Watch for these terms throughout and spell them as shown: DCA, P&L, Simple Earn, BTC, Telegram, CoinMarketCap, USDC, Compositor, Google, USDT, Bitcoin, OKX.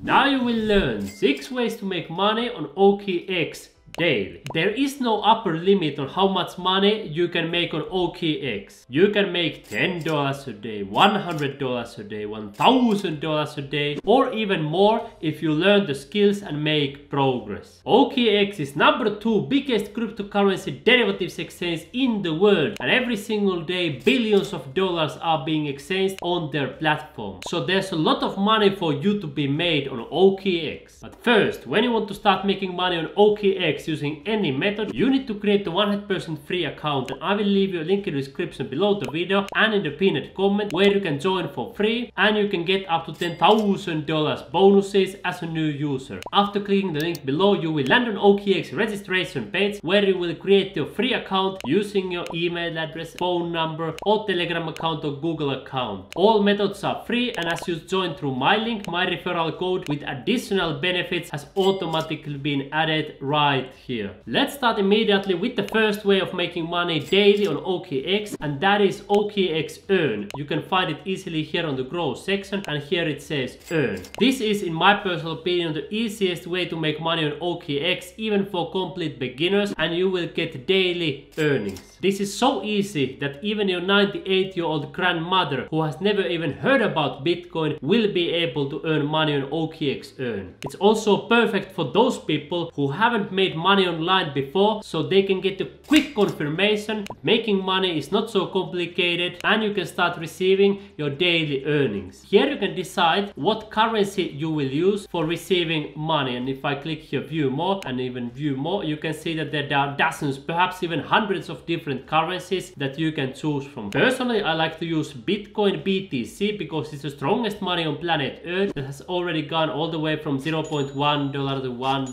Now you will learn 6 ways to make money on OKX daily. There is no upper limit on how much money you can make on OKX. You can make $10 a day, $100 a day, $1,000 a day, or even more if you learn the skills and make progress. OKX is number 2 biggest cryptocurrency derivatives exchange in the world, and every single day billions of dollars are being exchanged on their platform. So there's a lot of money for you to be made on OKX. But first, when you want to start making money on OKX using any method, you need to create a 100% free account, and I will leave you a link in the description below the video and in the pinned comment where you can join for free, and you can get up to $10,000 bonuses as a new user. After clicking the link below, you will land on OKX registration page where you will create your free account using your email address, phone number, or Telegram account or Google account. All methods are free, and as you join through my link, my referral code with additional benefits has automatically been added right here. Let's start immediately with the first way of making money daily on OKX, and that is OKX Earn. You can find it easily here on the Grow section, and here it says Earn. This is, in my personal opinion, the easiest way to make money on OKX, even for complete beginners, and you will get daily earnings. This is so easy that even your 98-year-old grandmother who has never even heard about Bitcoin will be able to earn money on OKX Earn. It's also perfect for those people who haven't made money online before, so they can get a quick confirmation that making money is not so complicated and you can start receiving your daily earnings. Here you can decide what currency you will use for receiving money, and if I click here view more and even view more, you can see that there are dozens, perhaps even hundreds of different currencies that you can choose from. Personally, I like to use Bitcoin BTC because it's the strongest money on planet Earth that has already gone all the way from $0.1 to $1, $10,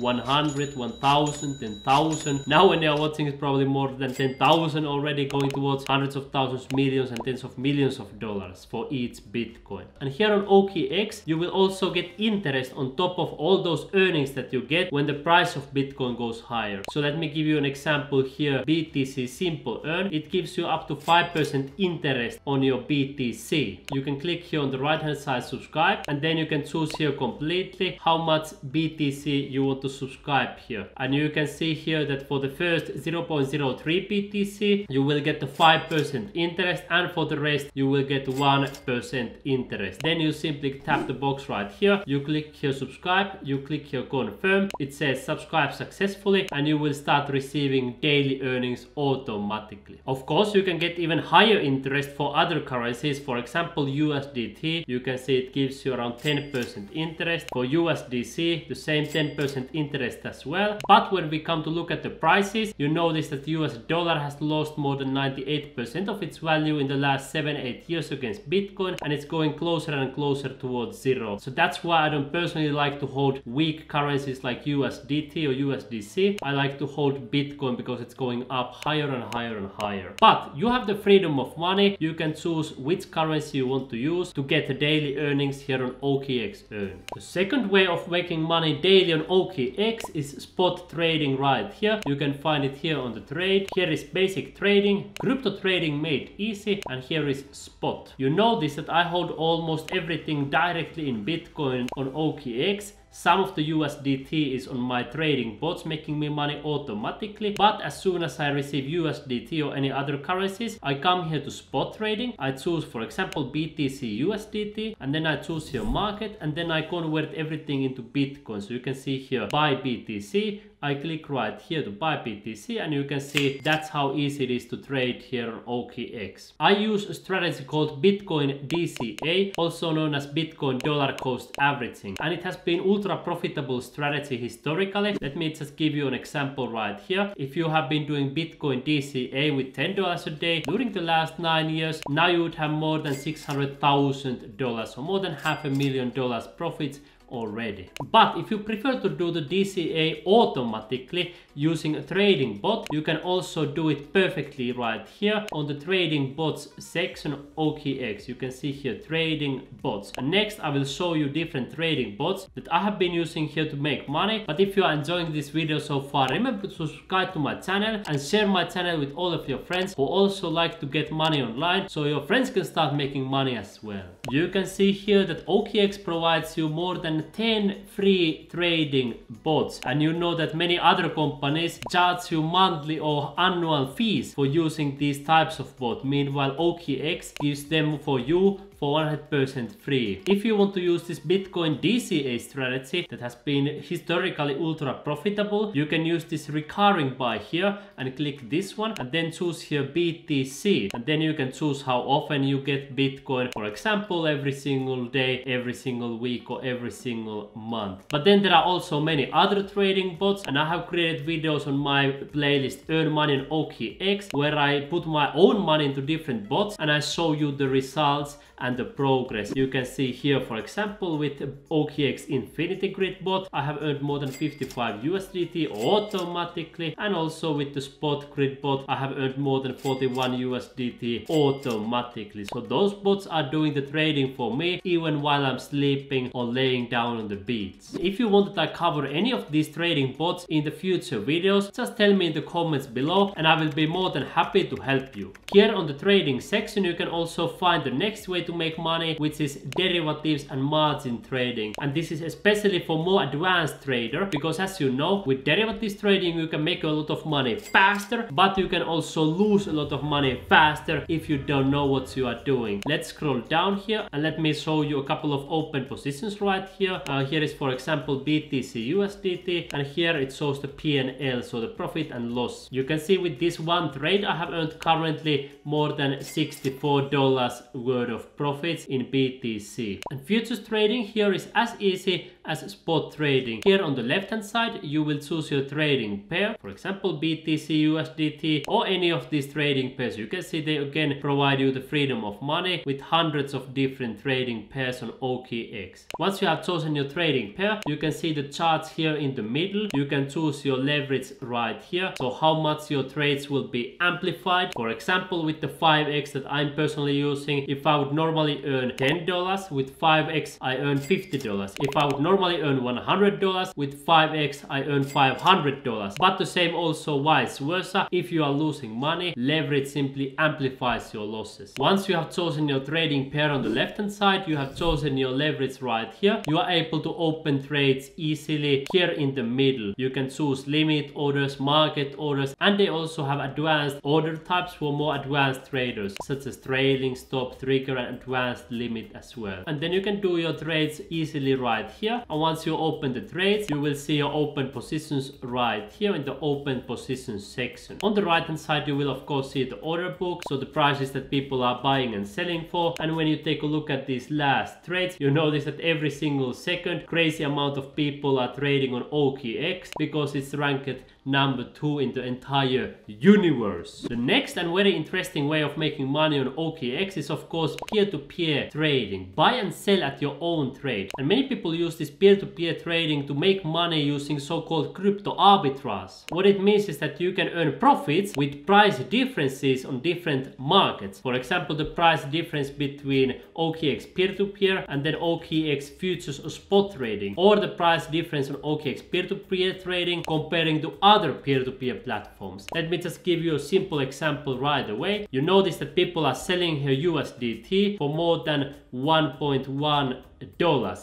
$100, $1,000, $10,000. Now when they are watching, it's probably more than 10,000 already, going towards hundreds of thousands, millions, and tens of millions of dollars for each Bitcoin. And here on OKX you will also get interest on top of all those earnings that you get when the price of Bitcoin goes higher. So let me give you an example here. BTC Simple Earn, it gives you up to 5% interest on your BTC. You can click here on the right hand side subscribe, and then you can choose here completely how much BTC you want to subscribe here, and you can see here that for the first 0.03 BTC you will get the 5% interest, and for the rest you will get 1% interest. Then you simply tap the box right here, you click here subscribe, you click here confirm, it says subscribe successfully, and you will start receiving daily earnings automatically. Of course, you can get even higher interest for other currencies. For example, USDT, you can see it gives you around 10% interest. For USDC, the same 10% interest as well. But when we come to look at the prices, you notice that the US dollar has lost more than 98% of its value in the last 7-8 years against Bitcoin, and it's going closer and closer towards zero. So that's why I don't personally like to hold weak currencies like USDT or USDC. I like to hold Bitcoin because it's going up higher and higher and higher. But you have the freedom of money. You can choose which currency you want to use to get the daily earnings here on OKX Earn. The second way of making money daily on OKX is spot trading right here. You can find it here on the trade. Here is basic trading, crypto trading made easy, and here is spot. You notice that I hold almost everything directly in Bitcoin on OKX. Some of the USDT is on my trading bots making me money automatically, but as soon as I receive USDT or any other currencies, I come here to spot trading. I choose, for example, BTC USDT, and then I choose here market, and then I convert everything into Bitcoin. So you can see here buy BTC, I click right here to buy BTC, and you can see that's how easy it is to trade here on OKX. I use a strategy called Bitcoin DCA, also known as Bitcoin dollar cost averaging, and it has been ultra profitable strategy historically. Let me just give you an example right here. If you have been doing Bitcoin DCA with $10 a day during the last 9 years, now you would have more than $600,000 or more than $500,000 profits already. But if you prefer to do the DCA automatically using a trading bot, you can also do it perfectly right here on the trading bots section of OKX. You can see here trading bots. And next I will show you different trading bots that I have been using here to make money. But if you are enjoying this video so far, remember to subscribe to my channel and share my channel with all of your friends who also like to get money online, so your friends can start making money as well. You can see here that OKX provides you more than 10 free trading bots, and you know that many other companies charge you monthly or annual fees for using these types of bots. Meanwhile, OKX gives them for you for 100% free. If you want to use this Bitcoin DCA strategy that has been historically ultra profitable, you can use this recurring buy here and click this one and then choose here BTC, and then you can choose how often you get Bitcoin, for example every single day, every single week, or every single month. But then there are also many other trading bots, and I have created videos on my playlist Earn Money on OKX where I put my own money into different bots and I show you the results and the progress. You can see here, for example, with OKX Infinity Grid bot, I have earned more than 55 USDT automatically, and also with the Spot Grid bot, I have earned more than 41 USDT automatically. So those bots are doing the trading for me, even while I'm sleeping or laying down on the beach. If you want that I cover any of these trading bots in the future videos, just tell me in the comments below, and I will be more than happy to help you. Here on the trading section, you can also find the next way to make money, which is derivatives and margin trading, and this is especially for more advanced trader, because as you know, with derivatives trading you can make a lot of money faster, but you can also lose a lot of money faster if you don't know what you are doing. Let's scroll down here and let me show you a couple of open positions right here. Here is, for example, BTC USDT, and here it shows the P&L, so the profit and loss. You can see with this one trade I have earned currently more than $64 worth of profits in BTC. And futures trading here is as easy as spot trading. Here on the left hand side you will choose your trading pair, for example BTC USDT or any of these trading pairs. You can see they again provide you the freedom of money with hundreds of different trading pairs on OKX. Once you have chosen your trading pair, you can see the charts here in the middle. You can choose your leverage right here, so how much your trades will be amplified. For example, with the 5x that I'm personally using, if I would normally earn $10, with 5x I earn $50. If I would normally earn $100, with 5x I earn $500. But the same also vice versa. If you are losing money, leverage simply amplifies your losses. Once you have chosen your trading pair on the left hand side, you have chosen your leverage right here, you are able to open trades easily. Here in the middle you can choose limit orders, market orders, and they also have advanced order types for more advanced traders, such as trailing, stop, trigger, and advanced limit as well. And then you can do your trades easily right here. And once you open the trades, you will see your open positions right here in the open positions section. On the right hand side you will of course see the order book, so the prices that people are buying and selling for. And when you take a look at these last trades, you notice that every single second crazy amount of people are trading on OKX, because it's ranked number 2 in the entire universe. The next and very interesting way of making money on OKX is of course peer-to-peer trading. Buy and sell at your own trade. And many people use this peer-to-peer trading to make money using so-called crypto arbitrage. What it means is that you can earn profits with price differences on different markets. For example, the price difference between OKX peer-to-peer and then OKX futures or spot trading, or the price difference on OKX peer-to-peer trading comparing to other peer-to-peer platforms. Let me just give you a simple example right away. You notice that people are selling here USDT for more than $1.1,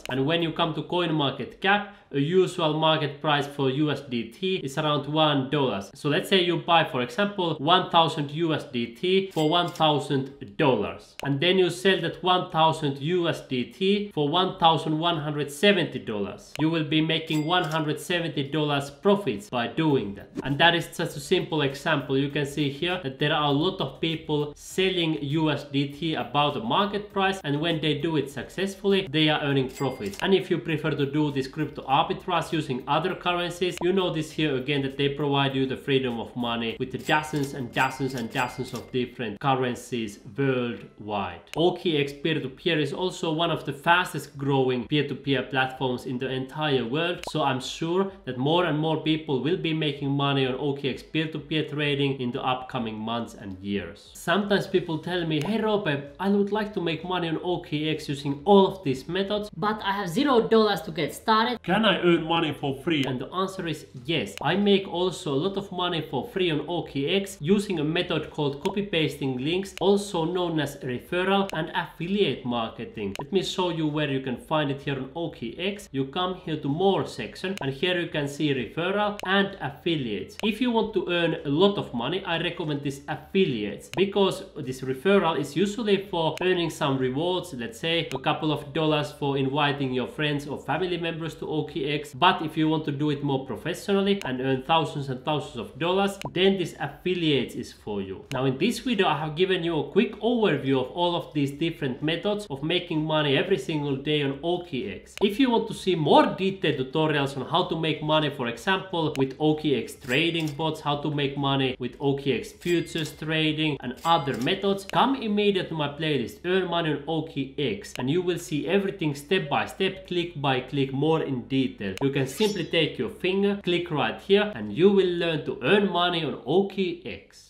and when you come to CoinMarketCap, a usual market price for USDT is around $1. So let's say you buy, for example, 1000 USDT for $1,000, and then you sell that 1000 USDT for $1,170. You will be making $170 profits by doing that. And that is just a simple example. You can see here that there are a lot of people selling USDT above the market price, and when they do it successfully, they they are earning profits. And if you prefer to do this crypto arbitrage using other currencies, you notice here again that they provide you the freedom of money with dozens and dozens and dozens of different currencies worldwide. OKX peer-to-peer is also one of the fastest growing peer-to-peer platforms in the entire world, so I'm sure that more and more people will be making money on OKX peer-to-peer trading in the upcoming months and years. Sometimes people tell me, hey Robe, I would like to make money on OKX using all of these methods, but I have $0 to get started. Can I earn money for free? And the answer is yes. I make also a lot of money for free on OKX using a method called copy-pasting links, also known as referral and affiliate marketing. Let me show you where you can find it here on OKX. You come here to more section and here you can see referral and affiliates. If you want to earn a lot of money, I recommend this affiliates, because this referral is usually for earning some rewards, let's say a couple of dollars for inviting your friends or family members to OKX. But if you want to do it more professionally and earn thousands and thousands of dollars, then this affiliates is for you. Now in this video I have given you a quick overview of all of these different methods of making money every single day on OKX. If you want to see more detailed tutorials on how to make money, for example with OKX trading bots, how to make money with OKX futures trading and other methods, come immediately to my playlist Earn Money on OKX and you will see everything step by step, click by click, more in detail. You can simply take your finger, click right here, and you will learn to earn money on OKX.